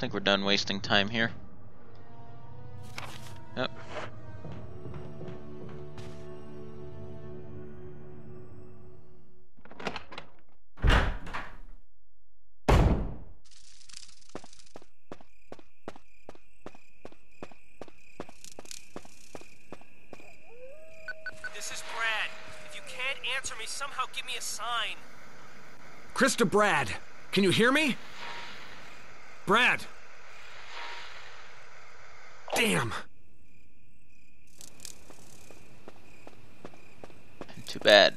I think we're done wasting time here. Yep. This is Brad. If you can't answer me, somehow give me a sign. Chris to Brad. Can you hear me? Brad! Damn! Too bad.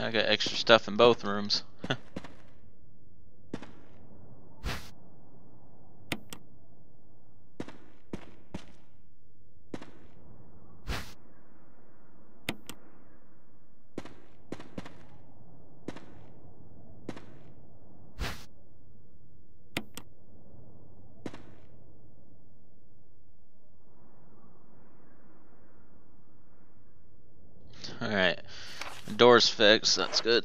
I got extra stuff in both rooms. Alright. Door's fixed, that's good.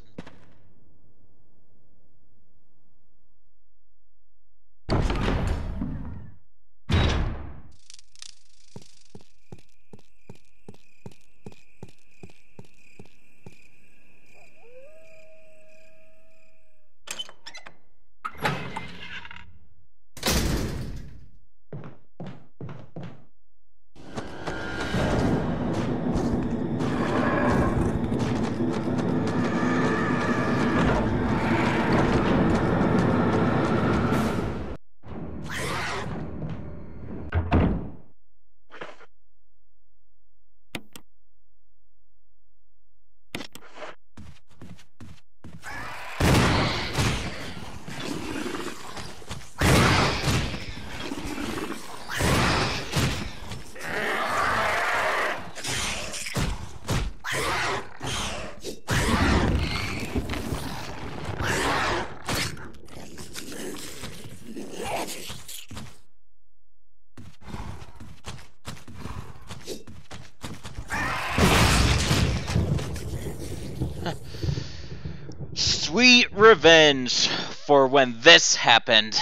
Sweet revenge for when this happened.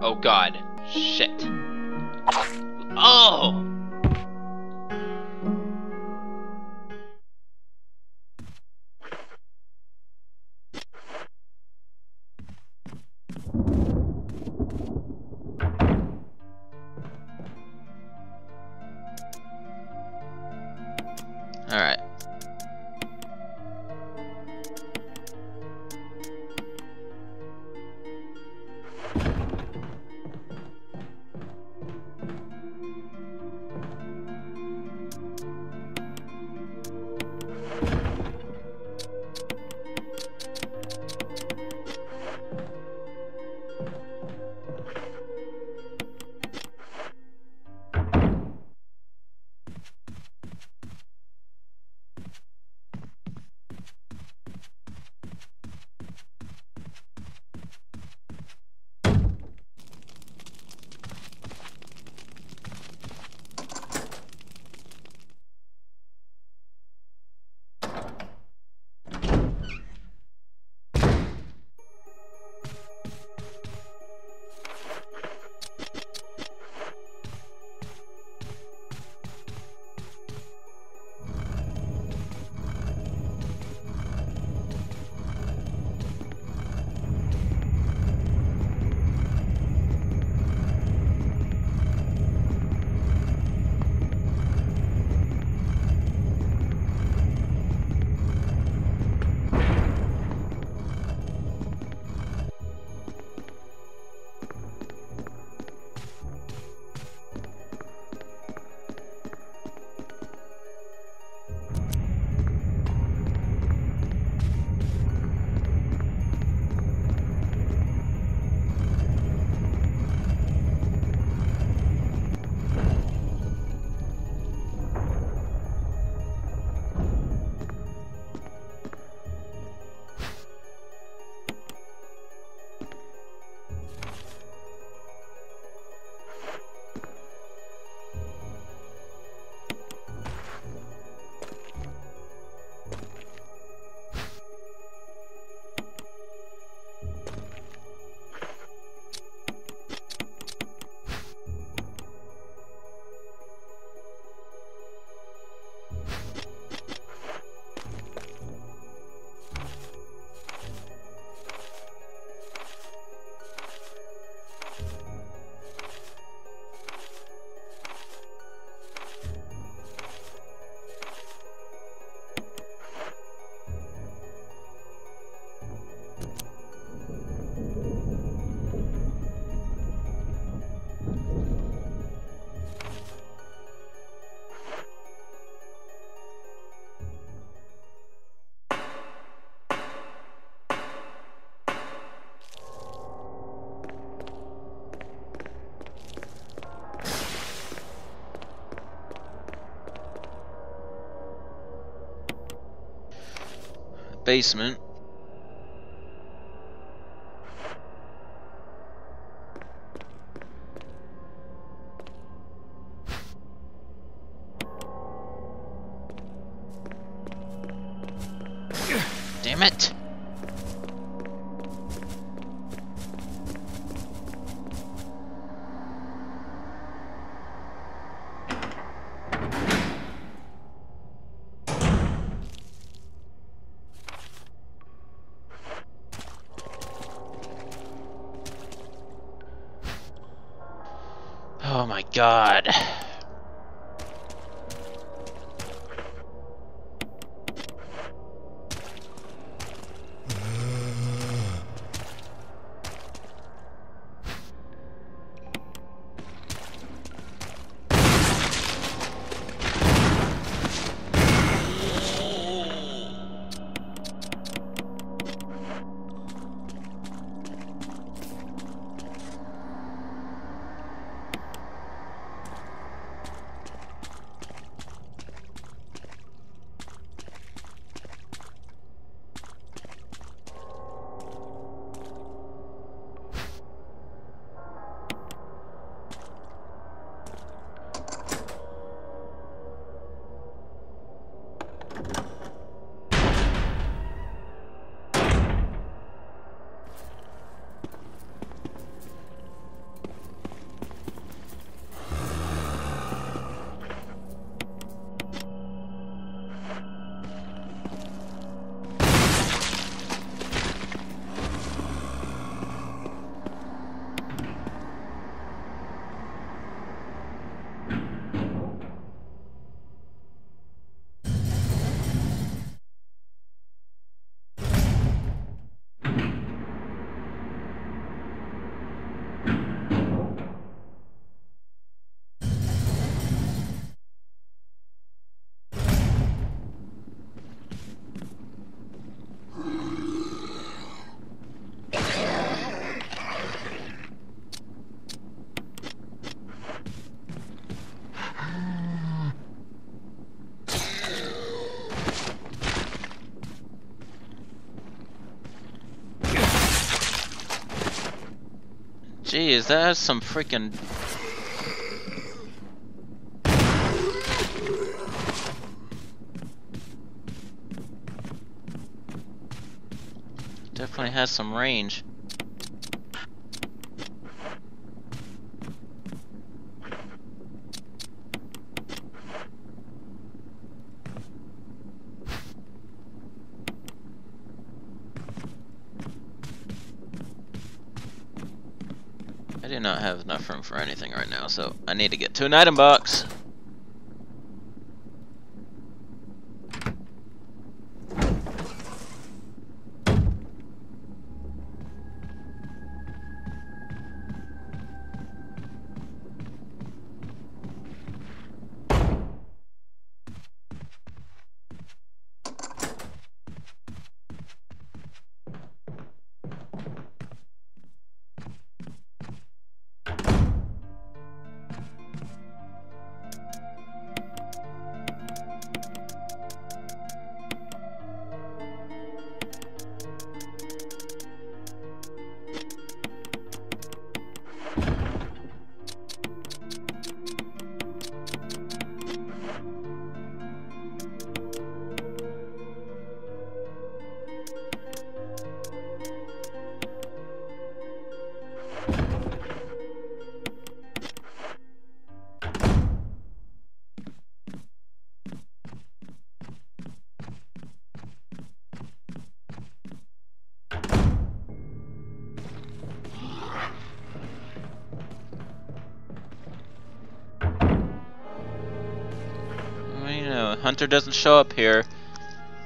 Oh god. Shit. Oh! basement. Damn it! Oh my God. Jeez, that has some freaking... Definitely has some range. I do not have enough room for anything right now, so I need to get to an item box. Hunter doesn't show up here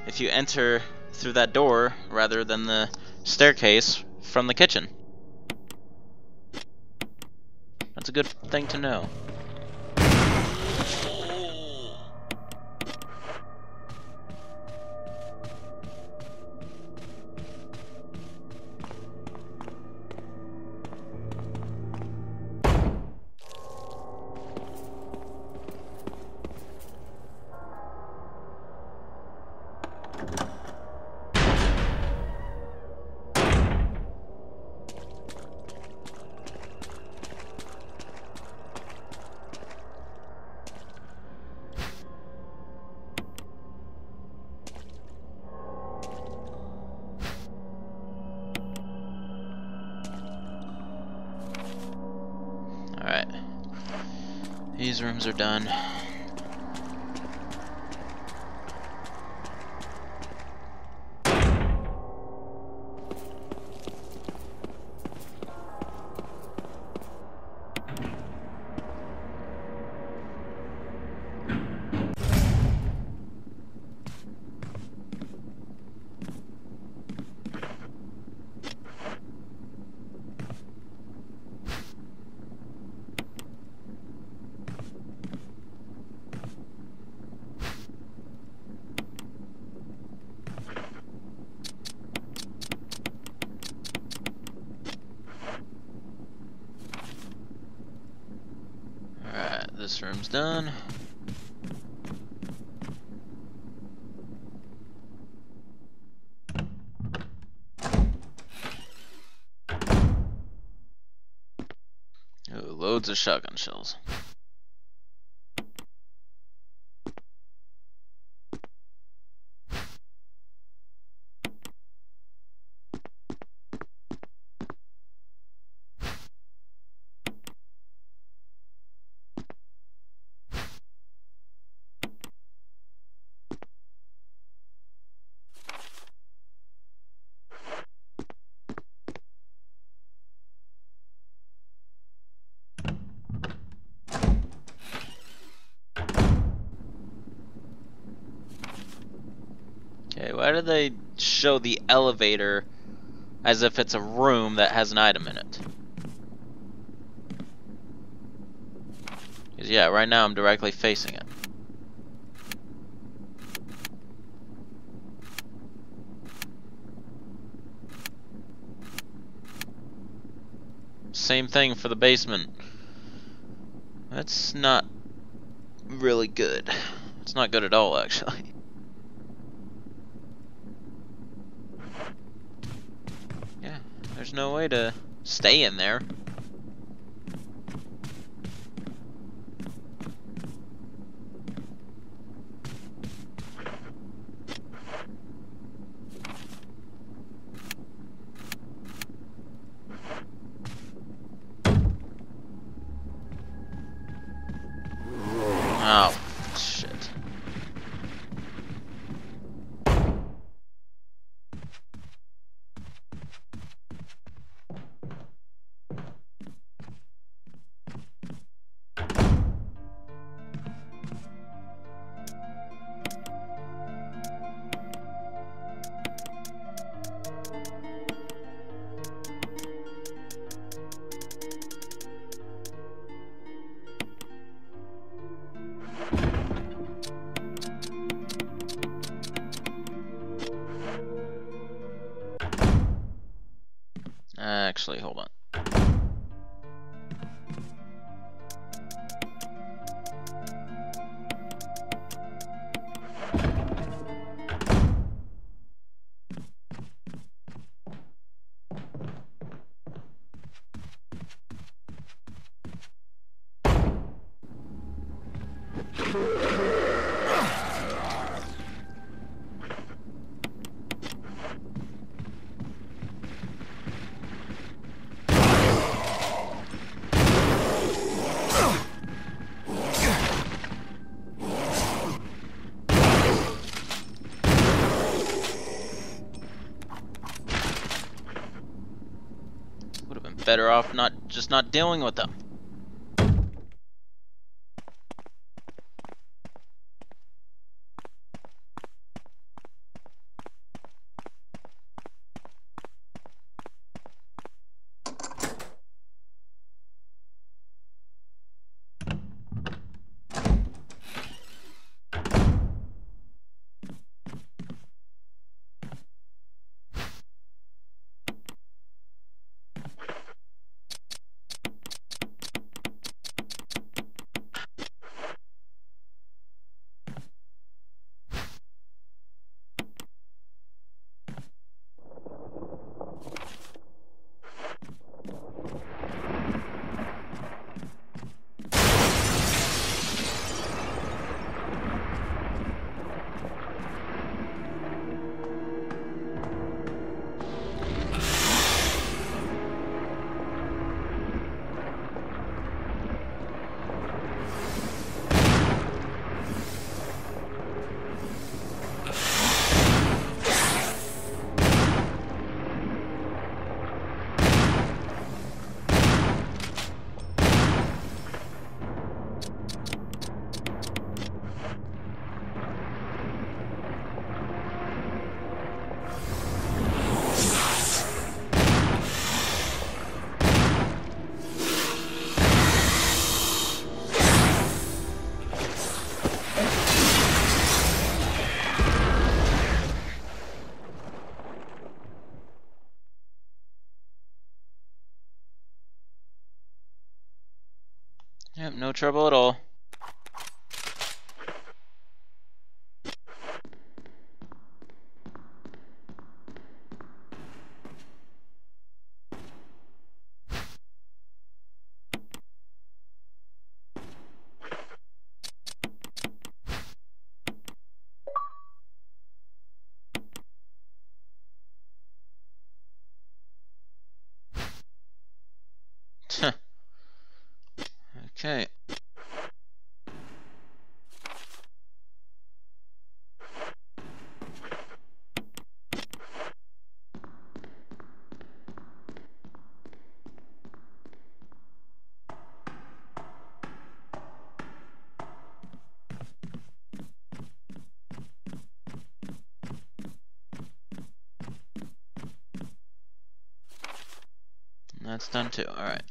if you enter through that door rather than the staircase from the kitchen. That's a good thing to know. these rooms are done. This room's done. Ooh, loads of shotgun shells. Why do they show the elevator as if it's a room that has an item in it? 'Cause yeah, right now I'm directly facing it. Same thing for the basement. That's not really good. It's not good at all, actually. There's no way to stay in there. Oh. Actually, hold on. Better off not dealing with them. no trouble at all. Okay. And that's done too. All right.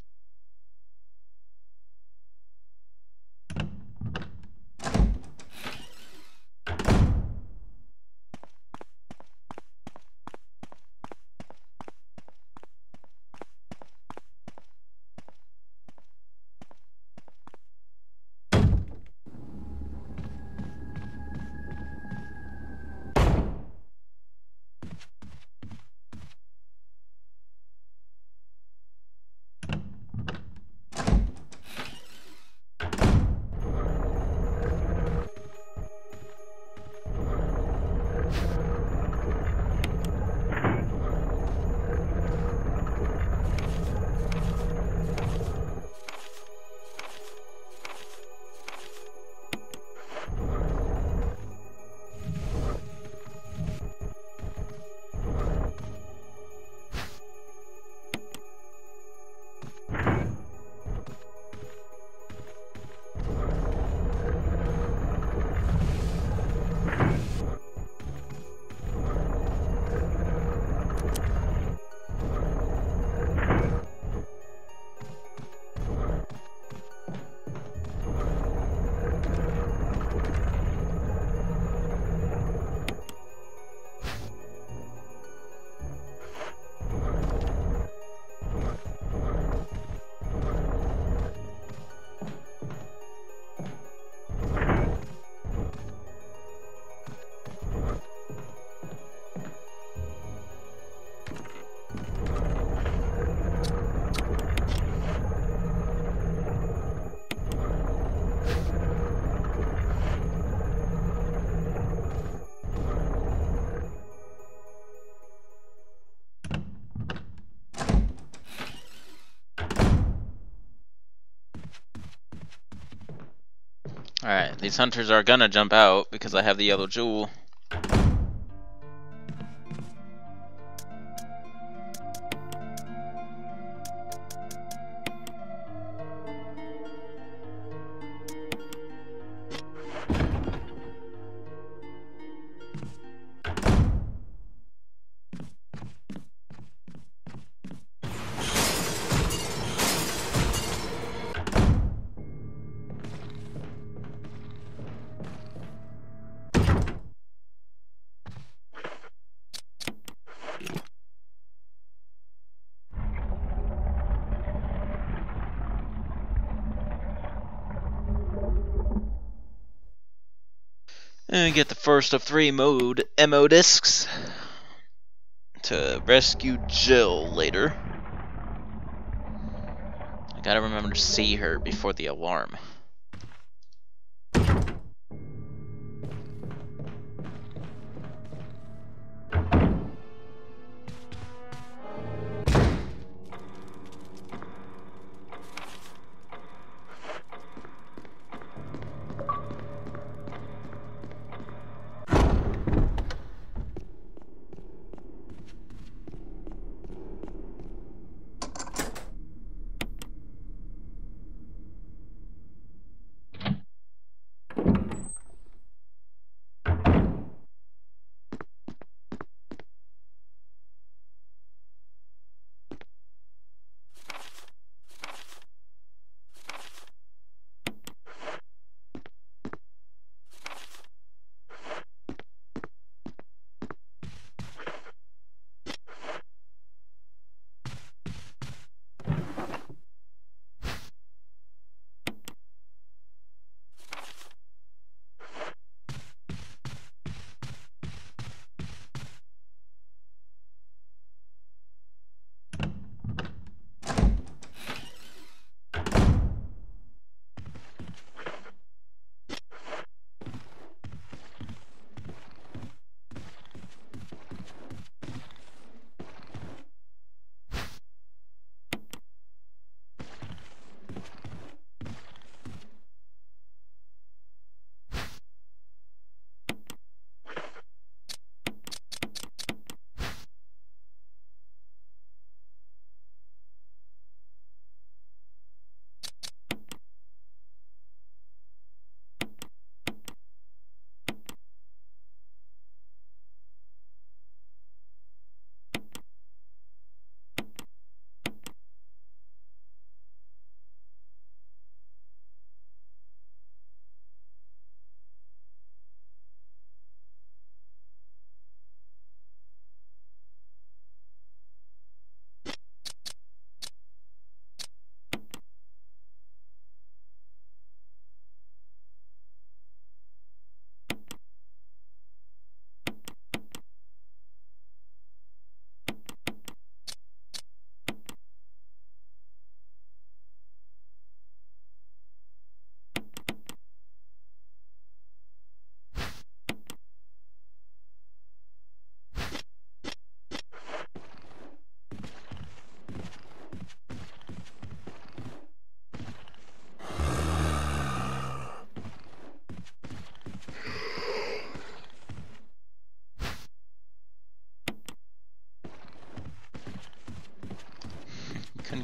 Alright, these hunters are gonna jump out because I have the yellow jewel. And get the first of 3 MO discs to rescue Jill later. I gotta remember to see her before the alarm.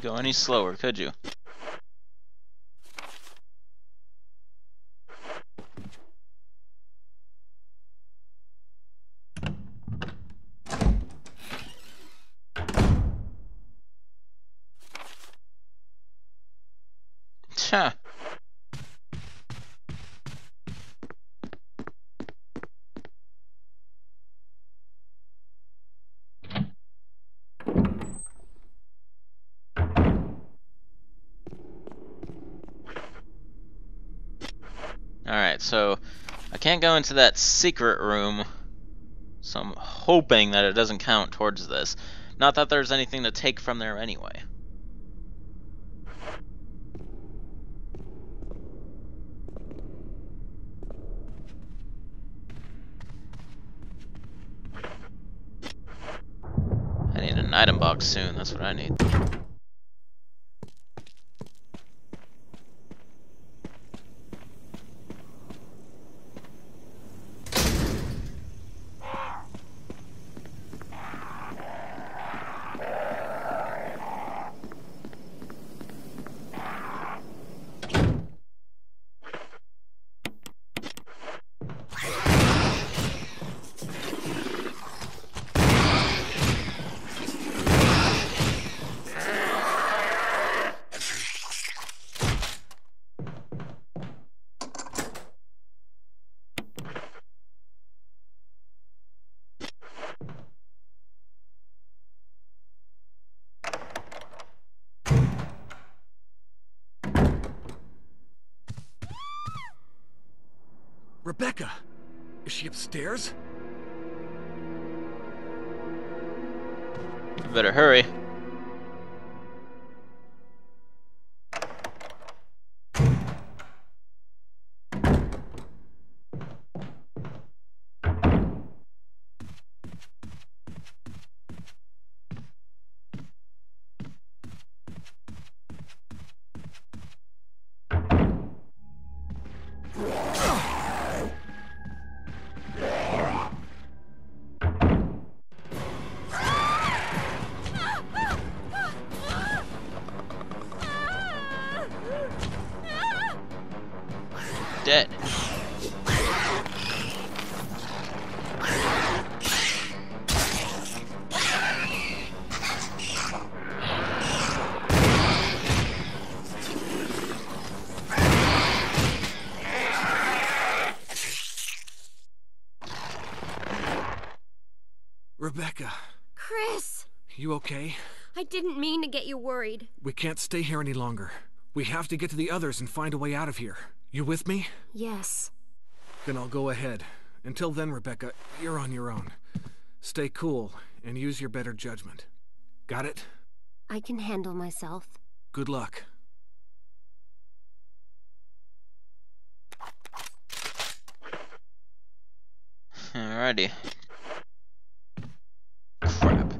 couldn't go any slower, could you? Huh. Alright, so I can't go into that secret room, so I'm hoping that it doesn't count towards this. Not that there's anything to take from there anyway. An item box soon, that's what I need. Rebecca! Is she upstairs? You better hurry. Dead. Rebecca. Chris. You okay? I didn't mean to get you worried. We can't stay here any longer. We have to get to the others and find a way out of here. You with me? Yes. Then I'll go ahead. Until then, Rebecca, you're on your own. Stay cool and use your better judgment. Got it? I can handle myself. Good luck. Alrighty. Crap.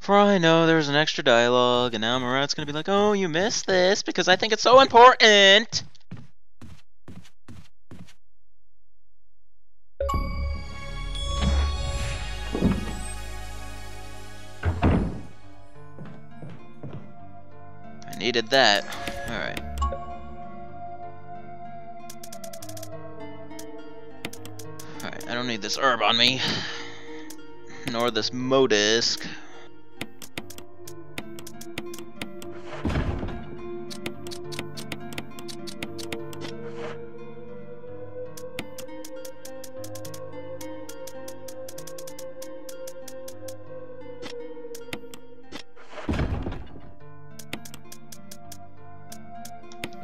For all I know, there's an extra dialogue, and now Murat's gonna be like, oh, you missed this because I think it's so important! Needed that. Alright. Alright, I don't need this herb on me. Nor this modisc.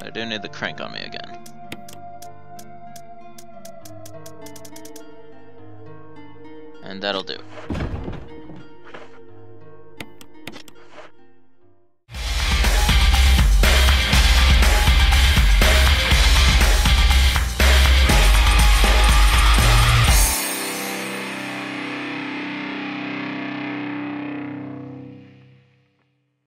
I do need the crank on me again. And that'll do.